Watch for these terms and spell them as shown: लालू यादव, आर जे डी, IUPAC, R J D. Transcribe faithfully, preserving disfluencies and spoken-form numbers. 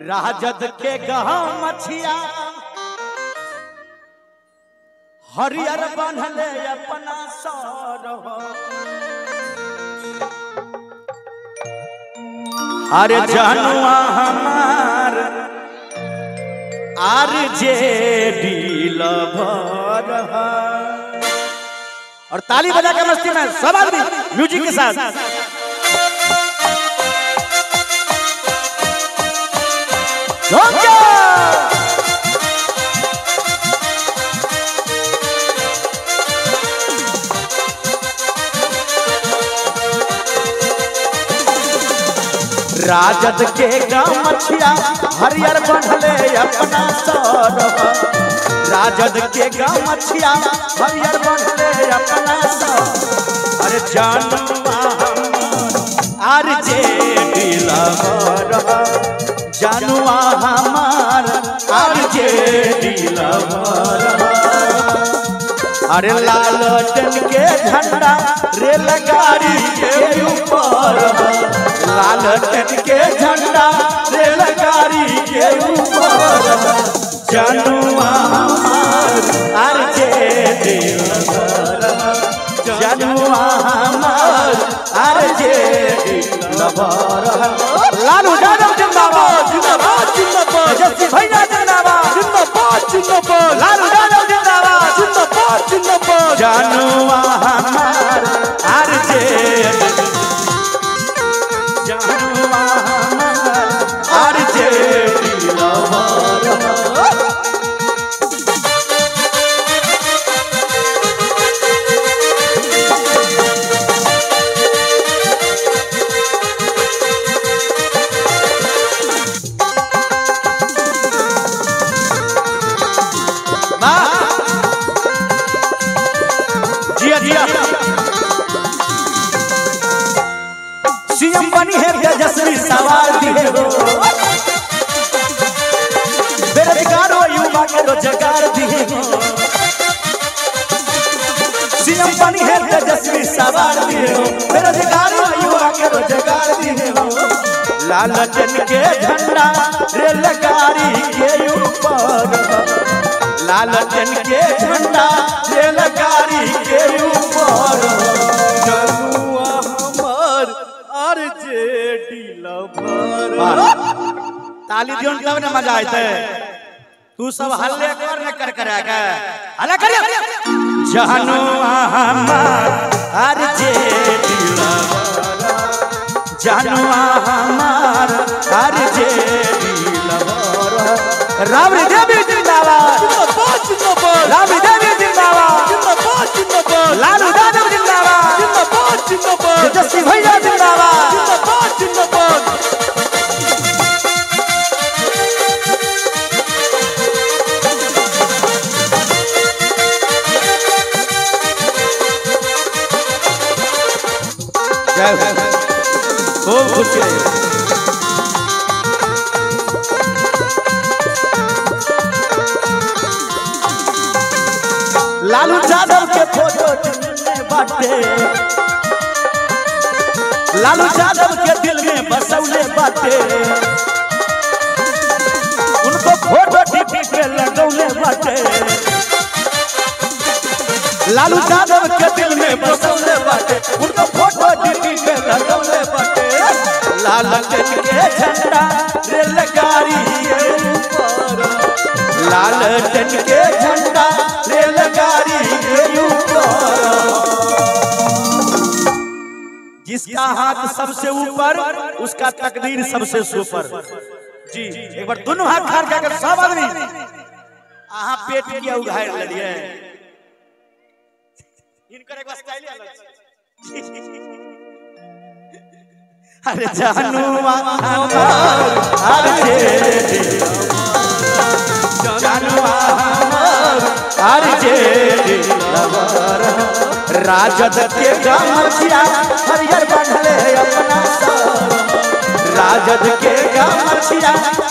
राजद के गहा मछिया हरियर बनले अपना सरहो। अरे जनुआ हमार आर जे डी लवर है। और ताली बजा के मस्ती में सब आदमी म्यूजिक के साथ। राजद के गमछिया हरियर बनले अपना सरह। राजद के गमछिया हरियर बनले अपना सरह। अरे जनुआ आर जे डी लवर। जनुआ हमार आर जे डी लवर। अरे लालटन के झंडा रेलगाड़ी के ऊपर। लालटन के झंडा रेलगाड़ी के ऊपर। जनुआ हमार आर जे डी लवर। जनुआ हमार आर जे डी lover. लालू यादव जिंदाबाद जिंदाबाद जिंदाबाद। जस्सी भैया जिंदाबाद जिंदाबाद जिंदाबाद। लालू यादव जिंदाबाद जिंदाबाद जिंदाबाद। जनुआ हमार आर जे सीएम बनी है तेजस्वी सवाल दिए हो। बेरोजगार हो युवा के रोजगार दिए हो। सीएम बनी है तेजस्वी सवाल दिए हो। बेरोजगार हो युवा के रोजगार दिए हो। लालटन के झंडा रेलगाड़ी के ऊपर। लालटन के झंडा रेलगाड़ी के ऊपर। आर जे डी lover. ताली दियोन तब न मजा आते। तू सब हल्ले कर न कर करा के हल्ला करियो। जनुआ हमार आर जे डी लवर। जनुआ हमार आर जे डी lover. Ram Devi जिंदाबाद जिंदाबाद जिंदाबाद। राम देवी जिंदाबाद जिंदाबाद जिंदाबाद। लालू यादव जिंदाबाद जिंदाबाद जिंदाबाद। जस्सी भैया जिंदाबाद। जय हो खूब खुशी रही। लालू यादव के फोटो दिल में बाटे। लालू यादव के दिल में बसौले बाटे। उनको फोटो टीवी पे लगौले बाटे। लालू यादव के दिल में बसौले बाटे। उनको फोटो टीवी पे लगौले बाटे। लालटन के झंडा रेलगाड़ी के ऊपर। लालटन के झंडा रेलगाड़ी के ऊपर। जिसका हाथ सबसे ऊपर उसका तकदीर सबसे सुपर। जी एक बार दोनों हाथ खाड़ जाकर सब आदमी आहा पेट किया उघाड़ लिया। इनका एक स्टाइल अलग। अरे जनुआ हमार आर जे डी लवर। जनुआ हमार आर जे डी lover. Rajad के गमछिया हरियर बनले अपना सरह। राजद के गमछिया